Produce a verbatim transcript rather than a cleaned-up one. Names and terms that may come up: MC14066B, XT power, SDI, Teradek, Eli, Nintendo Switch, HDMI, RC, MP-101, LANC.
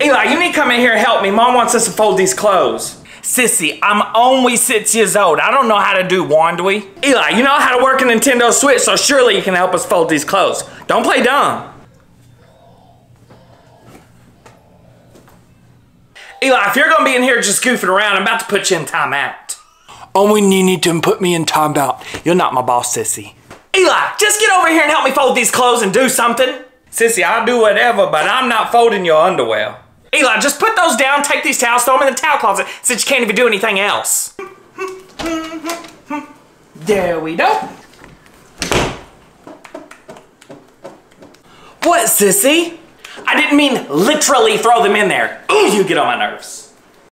Eli, you need to come in here and help me. Mom wants us to fold these clothes. Sissy, I'm only six years old. I don't know how to do laundry. Eli, you know how to work a Nintendo Switch, so surely you can help us fold these clothes. Don't play dumb. Eli, if you're gonna be in here just goofing around, I'm about to put you in timeout. Only you need to put me in timeout. You're not my boss, Sissy. Eli, just get over here and help me fold these clothes and do something. Sissy, I'll do whatever, but I'm not folding your underwear. Eli, just put those down, take these towels, throw them in the towel closet since you can't even do anything else. There we go. What, Sissy? I didn't mean literally throw them in there. Ooh, you get on my nerves.